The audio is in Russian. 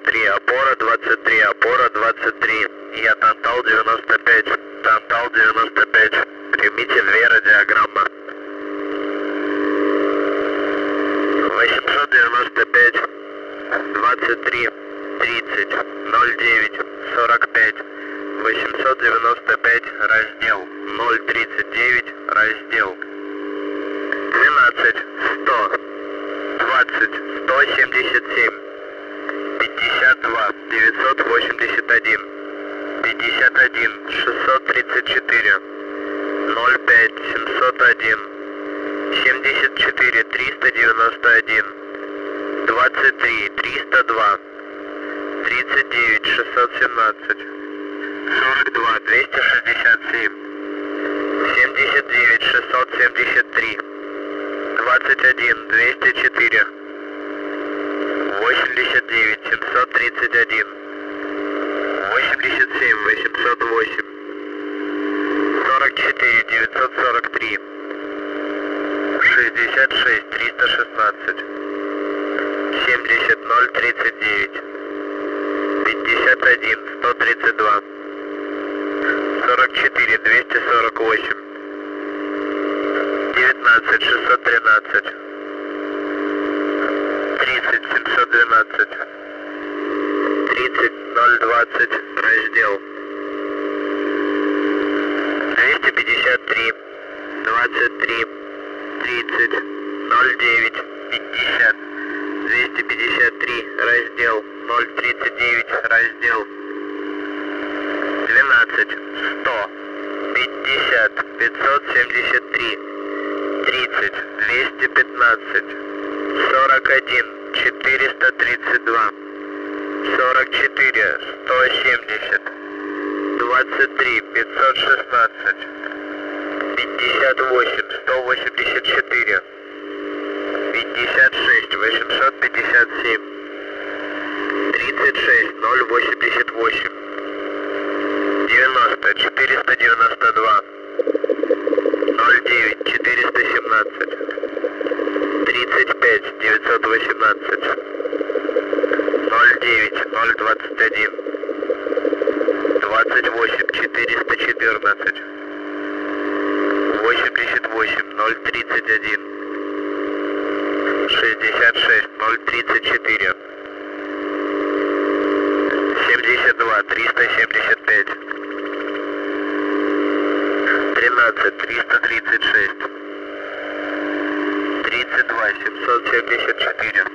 23, опора 23, опора 23. Я Тантал-95, Тантал-95. Примите Вера, диаграмма. 895, 23, 30, 09, 45. 895, раздел, 039, раздел. 12, 100, 20, 177. 52, 981. 51, 634. 05, 701. 74, 391. 23, 302. 39, 617. 42, 267, 79, 673, 21, 204, 89, 731, 87, 808, 44, 943, 66, 316, 70, 039, 51, 132. 44, 248, 19, 613, 30, 712, 30, 020, раздел, 253, 23, 30, 09, 50, 253, раздел, 039, раздел, 12, 100, 50, 573, 30, 215, 41, 432, 44, 170, 23, 516, 58, 184, 56, 857, 36, 088. 90, 492, 09, 417, 35, 918, 09, 021, 28, 414, 88, 031, 66, 034, 72, 375. 336, 32, 774,